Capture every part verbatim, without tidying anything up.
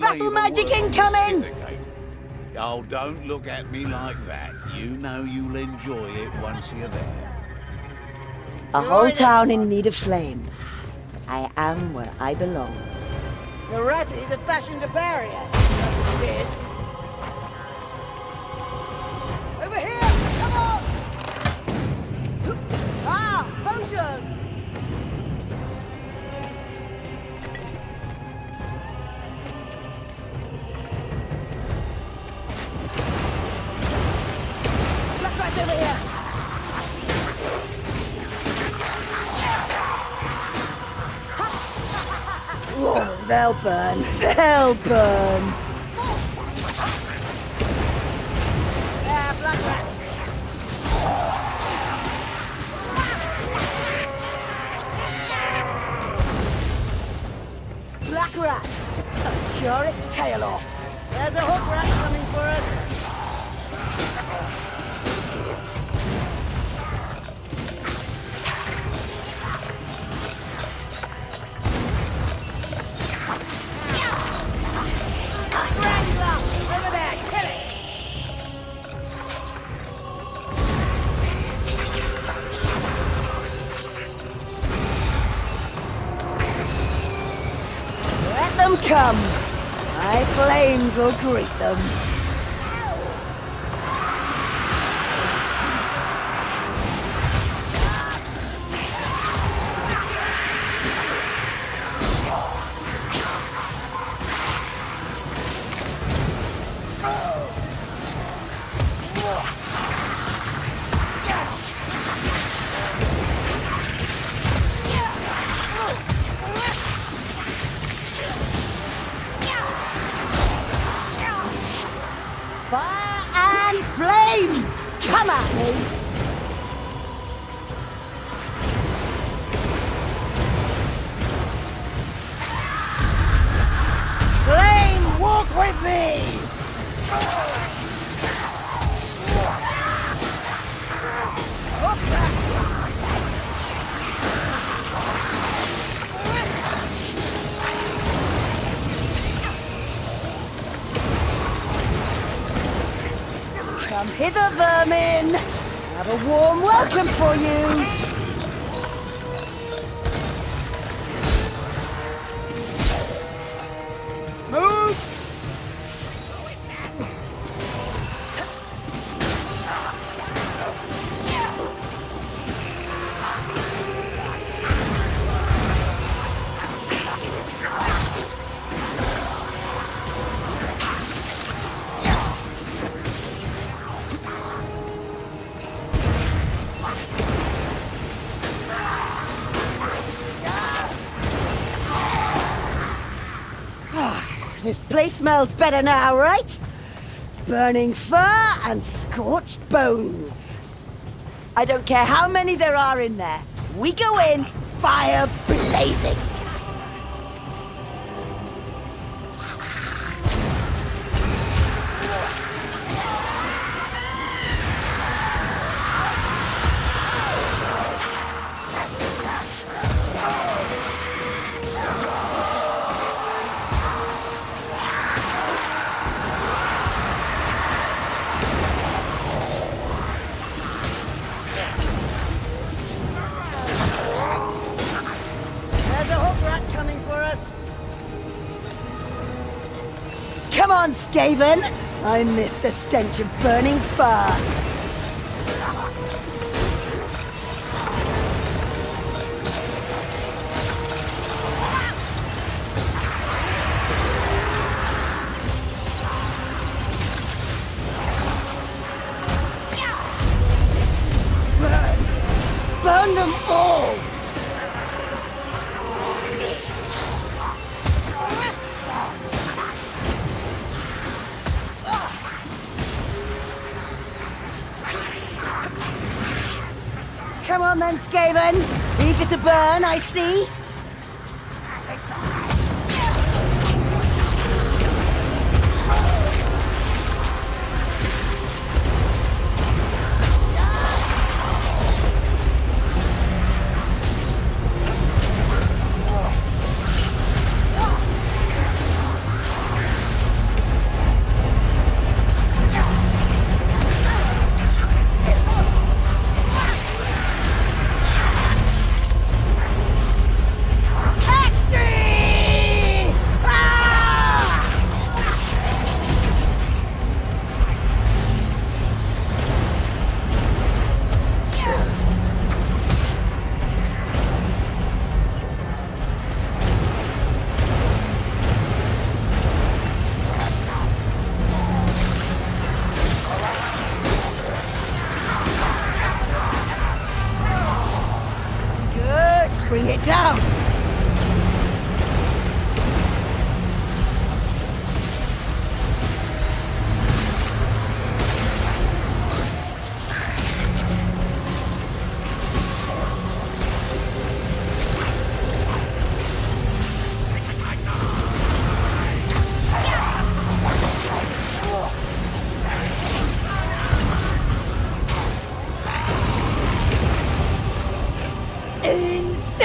Battle magic incoming! Oh, don't look at me like that. You know you'll enjoy it once you're there. A whole town in need of flame. I am where I belong. The rat is a fashioned a barrier. That's what it is. Over here! Come on! Ah! Potion! Black rat's over here! Whoa, they'll burn! They'll burn! Sure, it's tail off. There's a hook rat coming for us. Wrangler! Over there, kill it! Let them come! My flames will greet them. Come at me! Flame, walk with me! Up fast! Come hither, vermin! Have a warm welcome for you! Move! This place smells better now, right? Burning fur and scorched bones. I don't care how many there are in there. We go in, fire blazing. Come on, Skaven! I miss the stench of burning fur! Burn! Burn them all! Come on then, Skaven! Eager to burn, I see!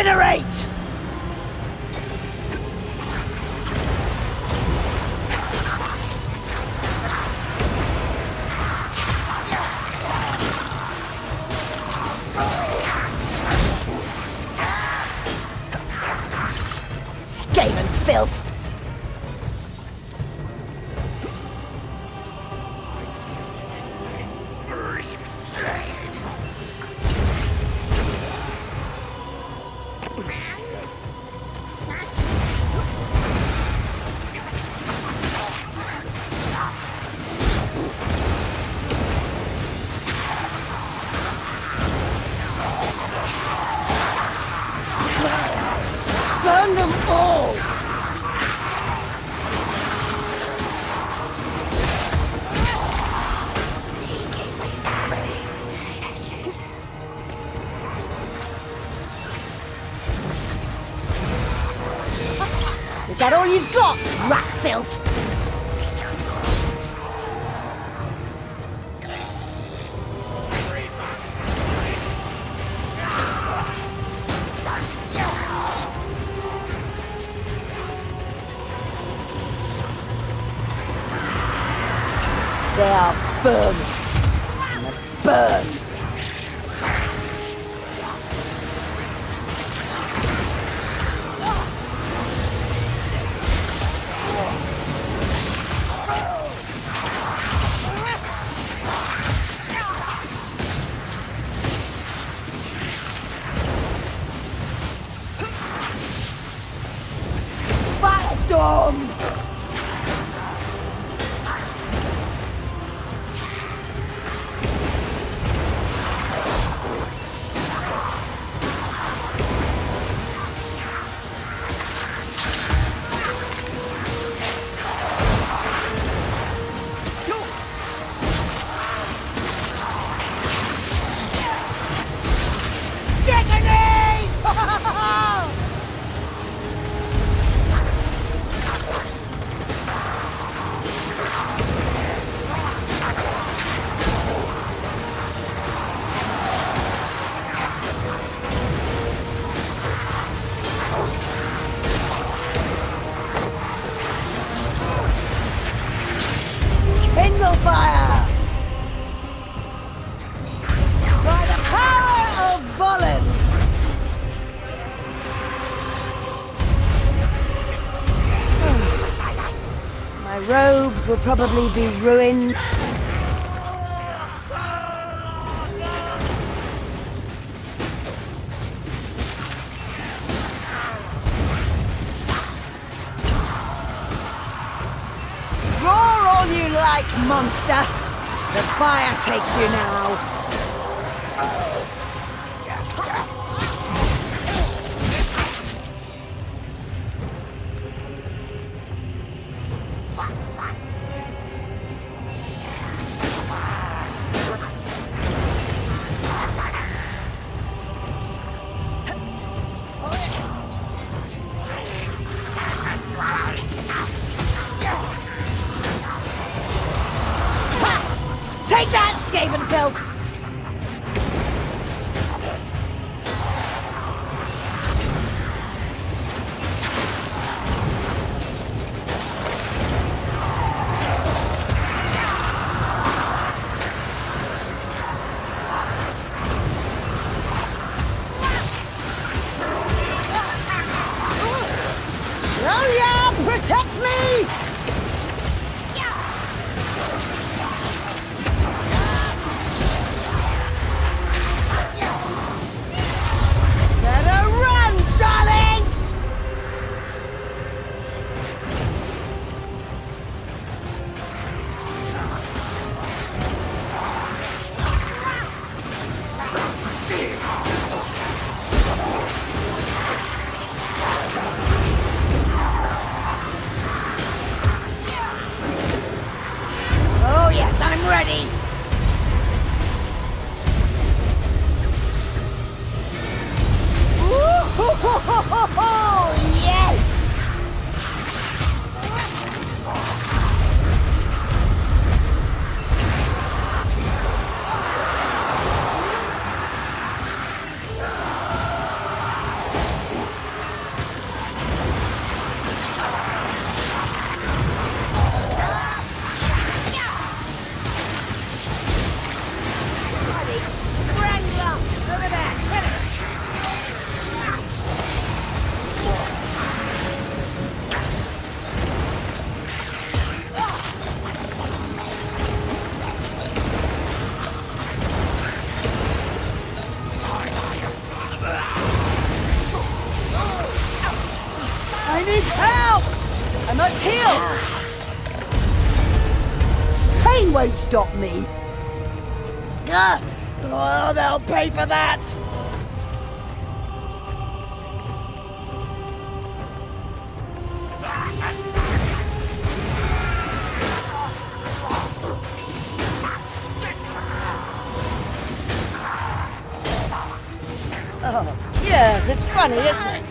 Incinerate! Burn them all! Is that all you've got, rat filth? They are burning. They must burn. Firestorm! Kindle fire! By the power of Volans! My robes will probably be ruined. You like, monster! The fire takes you now! Take that, Skaven filth! Rolia, protect me! Yeah. They won't stop me. Ah, oh, they'll pay for that. Oh, yes, it's funny, isn't it?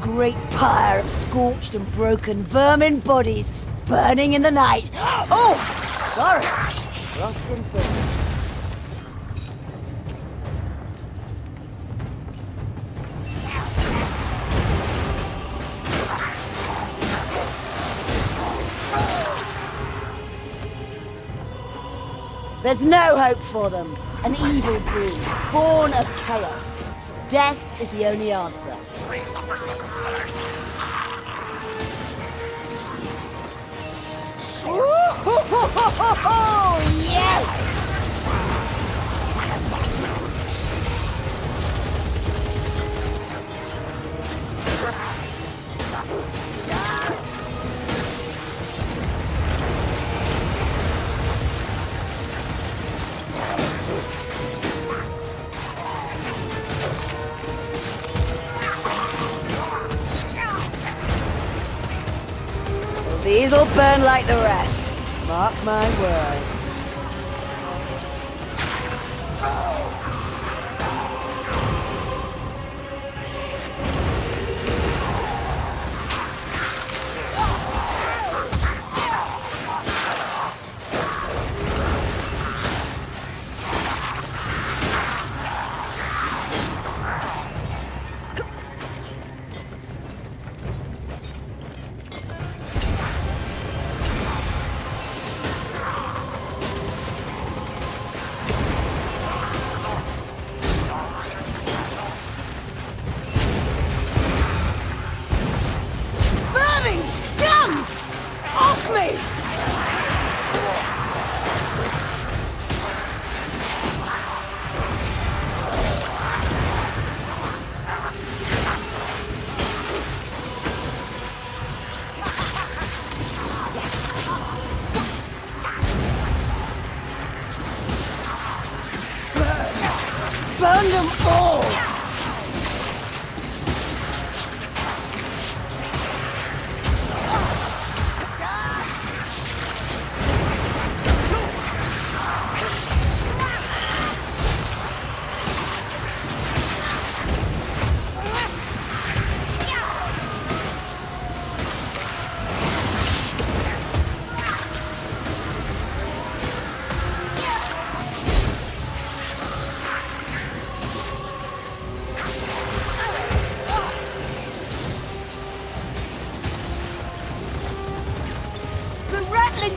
Great pyre of scorched and broken vermin bodies burning in the night. Oh! Sorry. Lost in thought. There's no hope for them. An evil breed, born of chaos. Death is the only answer. Oh, yes! These will burn like the rest. Mark my words. Burn them all!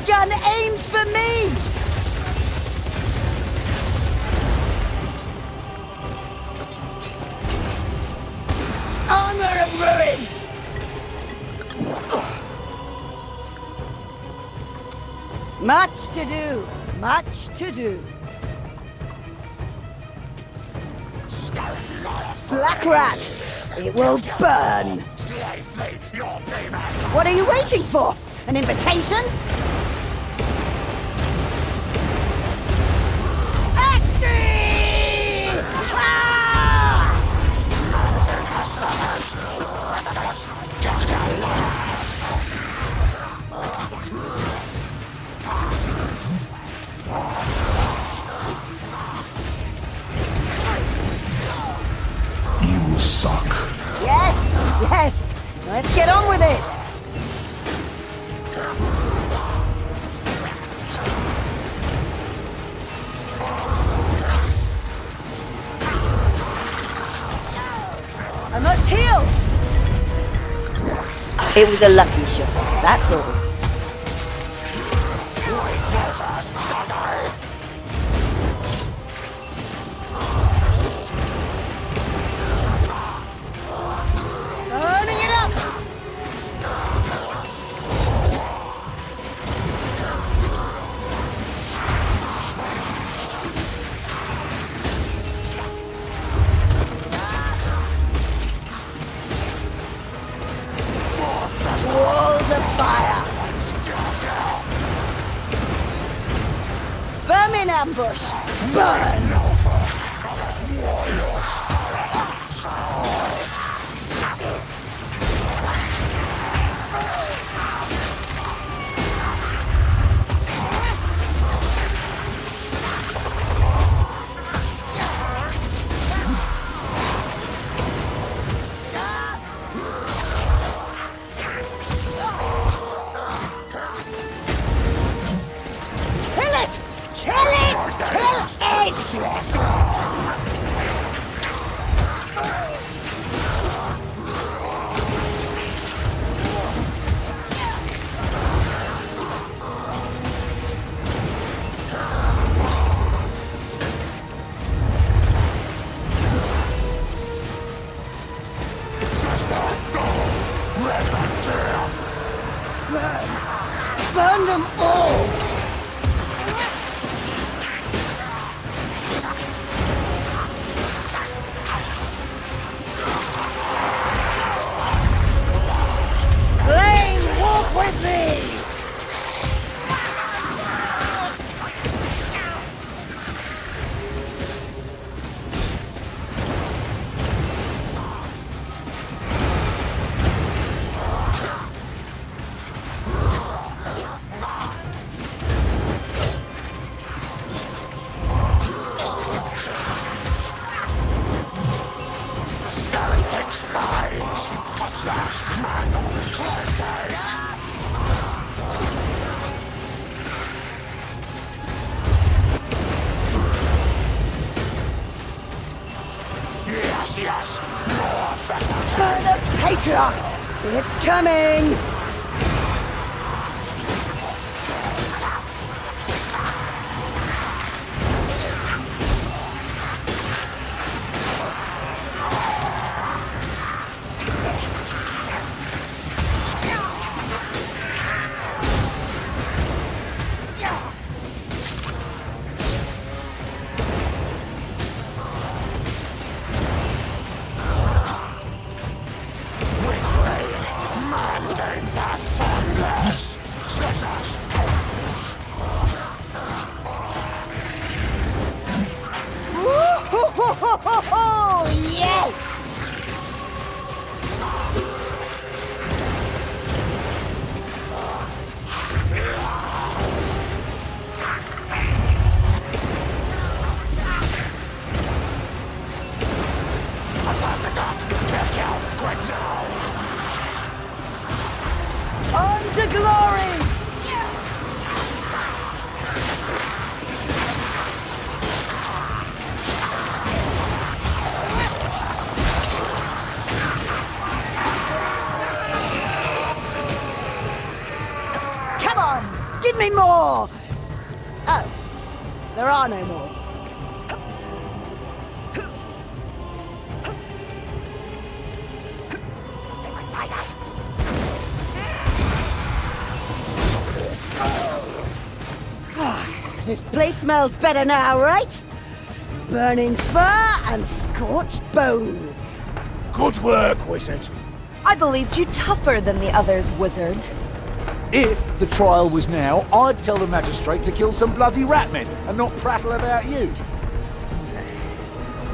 Gun aims for me! Armor of ruin! Much to do, much to do. Black rat, it will burn! What are you waiting for? An invitation? You suck. Yes, yes. Let's get on with it. I must heal! It was a lucky shot, that's all. Burning it up! Fire! Vermin ambush! Burn! It's coming! More! Oh, there are no more. This place smells better now, right? Burning fur and scorched bones. Good work, wizard. I believed you tougher than the others, wizard. If the trial was now, I'd tell the magistrate to kill some bloody ratmen and not prattle about you.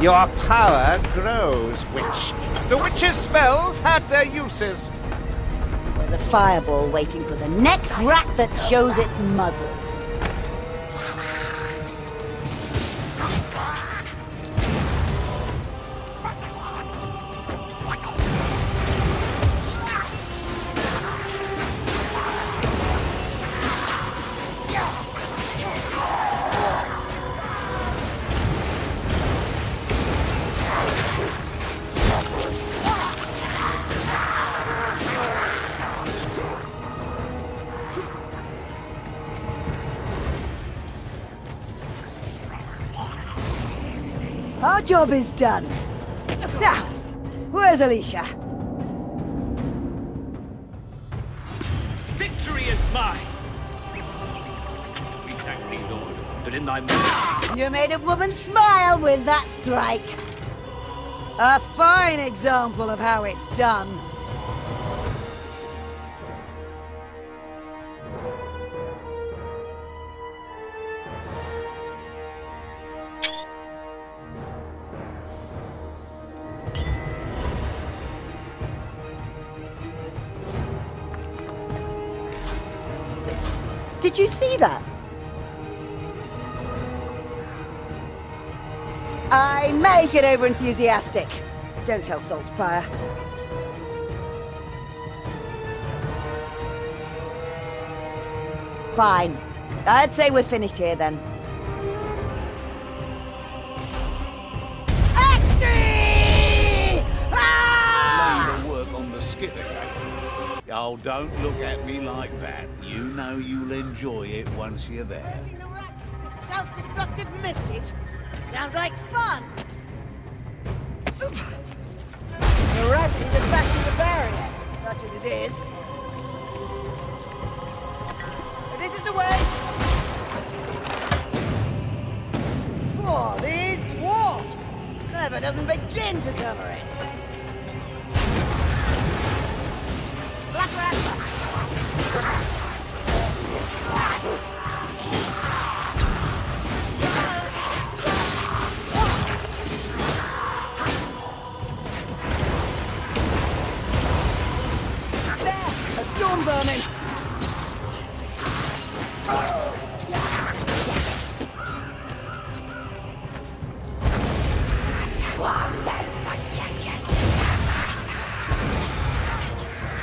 Your power grows, witch. The witch's spells had their uses. There's a fireball waiting for the next rat that shows its muzzle. Job is done. Now, where's Alicia? Victory is mine. We thank thee, Lord, but in thy mercy. You made a woman smile with that strike. A fine example of how it's done. Did you see that? I may get over-enthusiastic. Don't tell Saltspire. Fine. I'd say we're finished here, then. Axie! Ah! Labour work on the skip again. Oh, don't look at me like that. You know you'll enjoy it once you're there. The rack is self-destructive mischief. Sounds like fun! The rat is a fashionable barrier, such as it is. But this is the way... Poor these dwarfs! Clever doesn't begin to cover it. Black rat! Burning.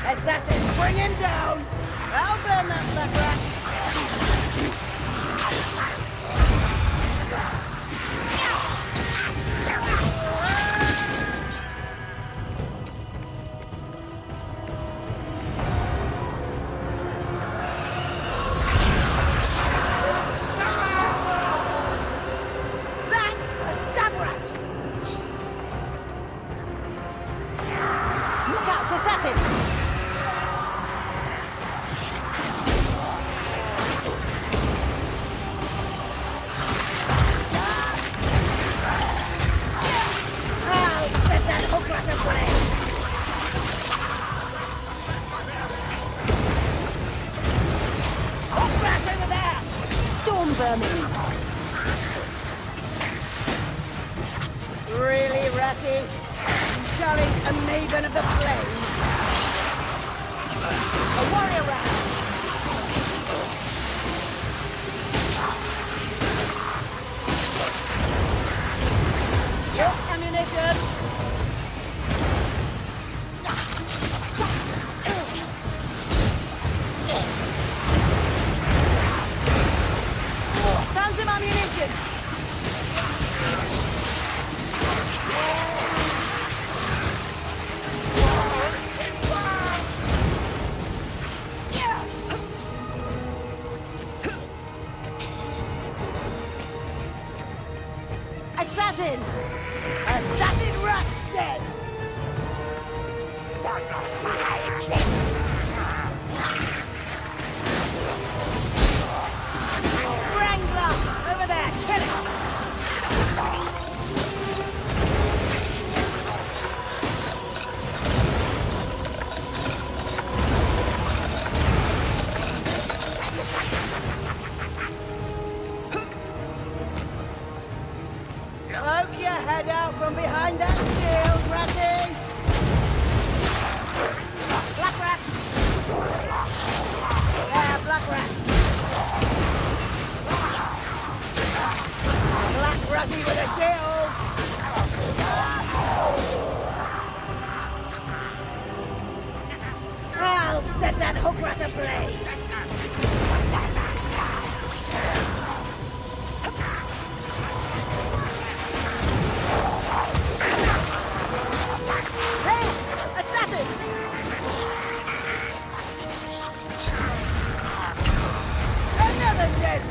Assassin, bring him down! I'll burn that black rat! Really, Ratty? Challenge a maven of the plains. A warrior rat! Your ammunition! Found some ammunition! Assassin! Assassin rat dead! Wrangler! Over there! Kill him! Poke your head out from behind that shield, Ratty! Black rat! There, black rat! Black ratty with a shield! I'll set that hook rat ablaze!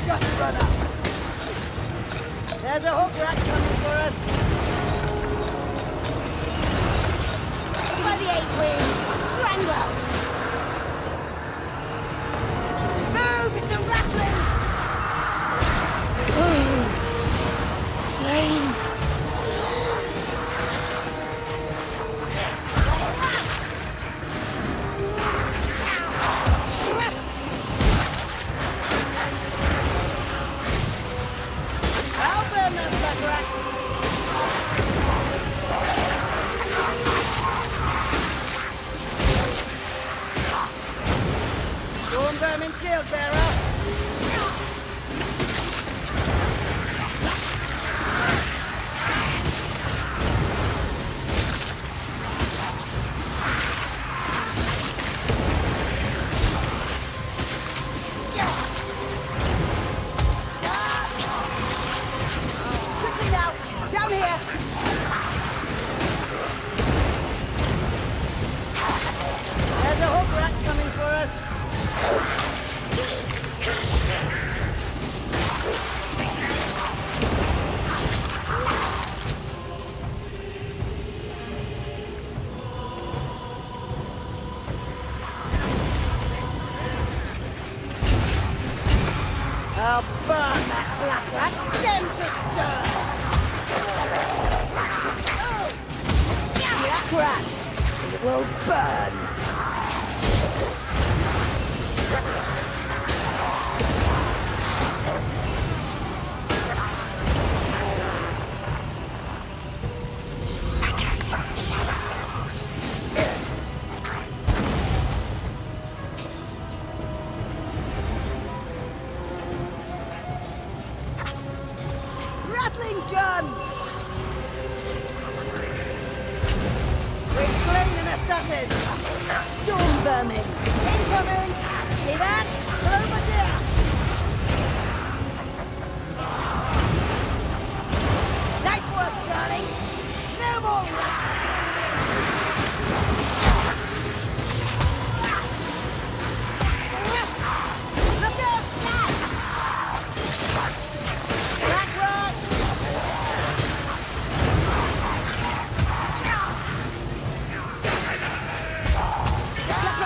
Just run up. There's a hook rat coming for us. By the eight wings, Strangler. Move, it's a rattling. Ooh, flames. Shield bearer. I'll burn that black rat stem to stone! Black rat will burn! Attack from the shadows! Gun! We've slain an assassin! Storm vermin! Incoming! See that? Over there! Nice work, darling! No more rats! Look out!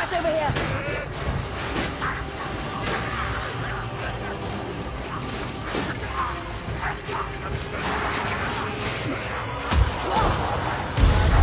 Over here. Whoa.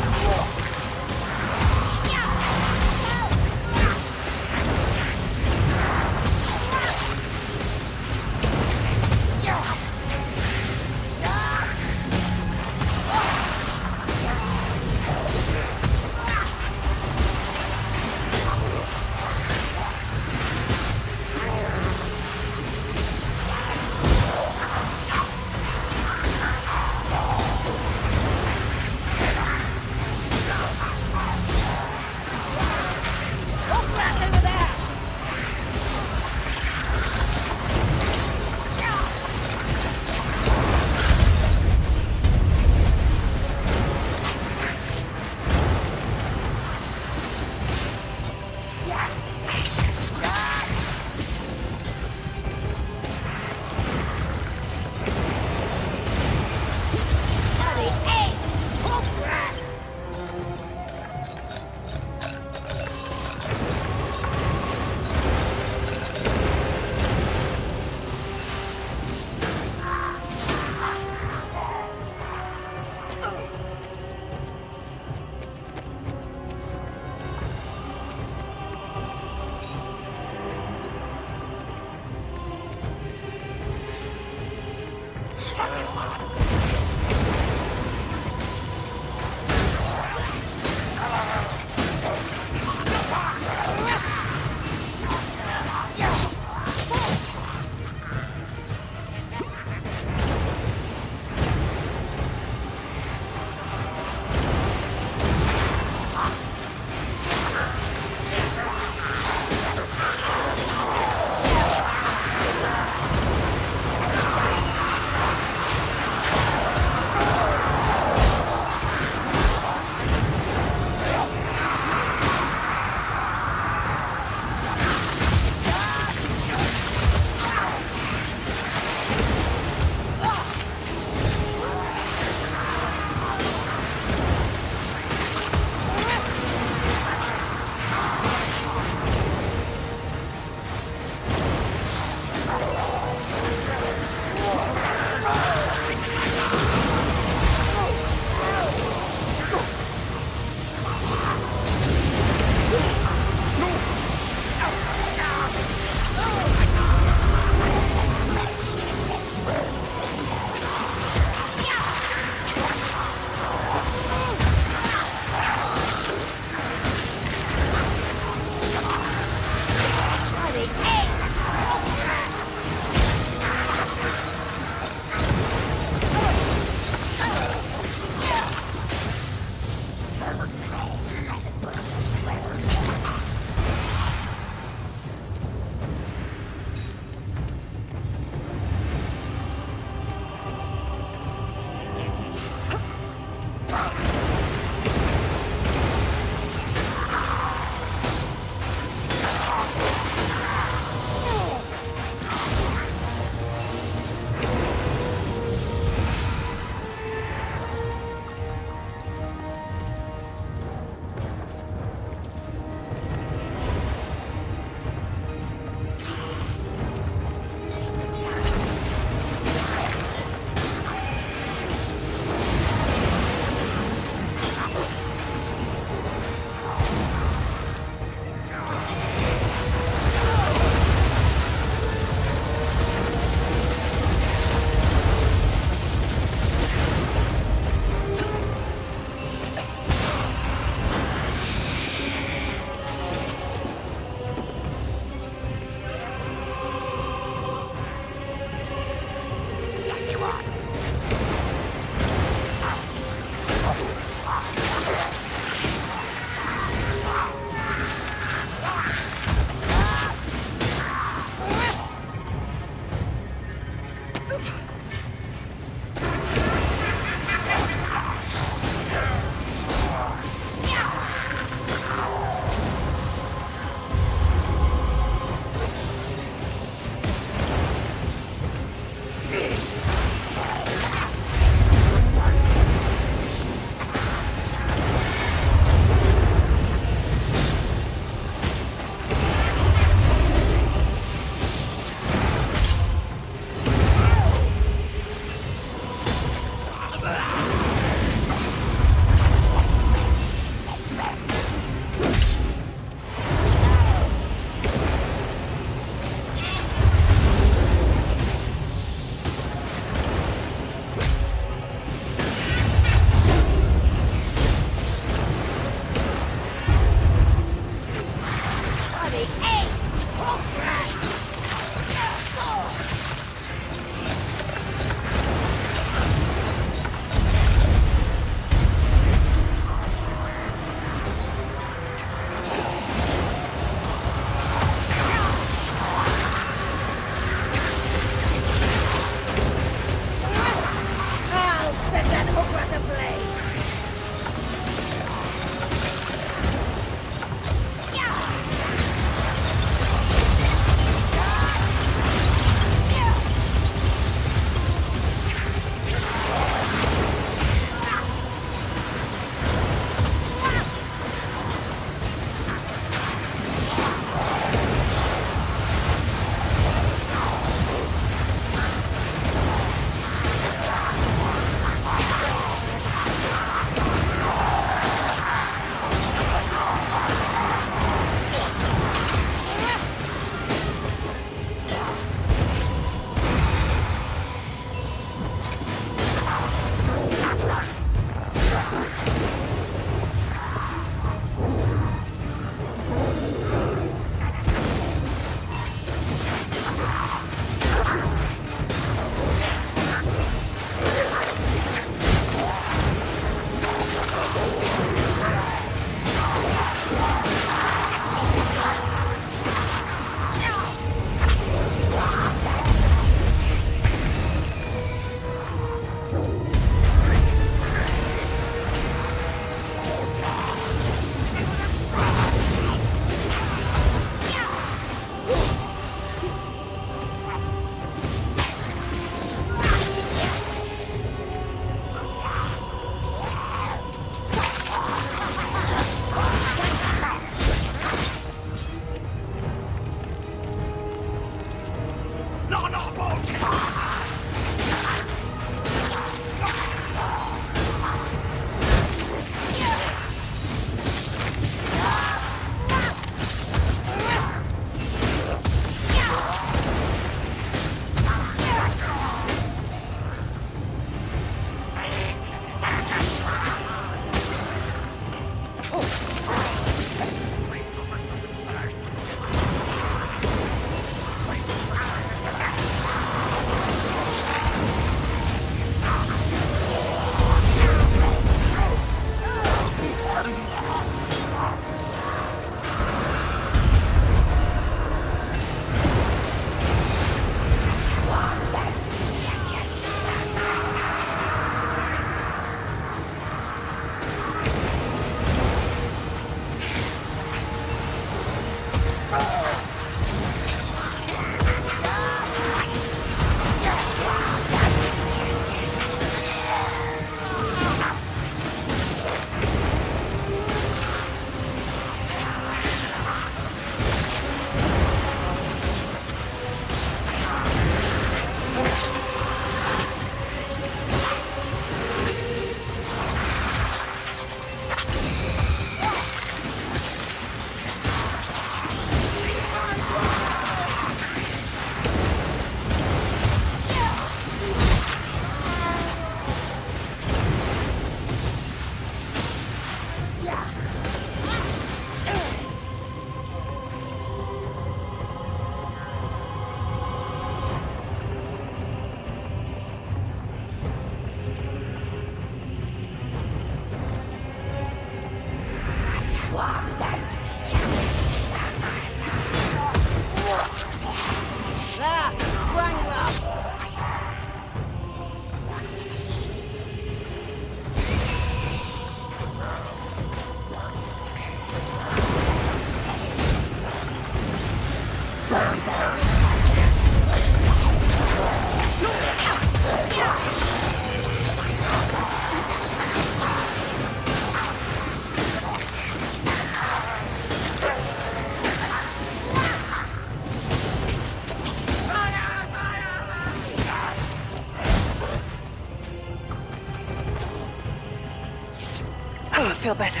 Oh, I feel better.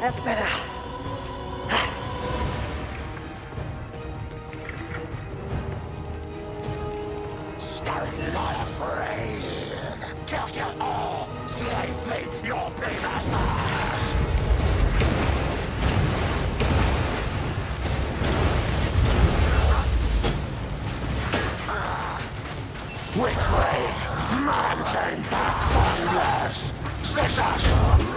That's better. Stand not afraid. Kill you all. Slay, slay your paymasters. Betrayed. Man came back from less. Scissors.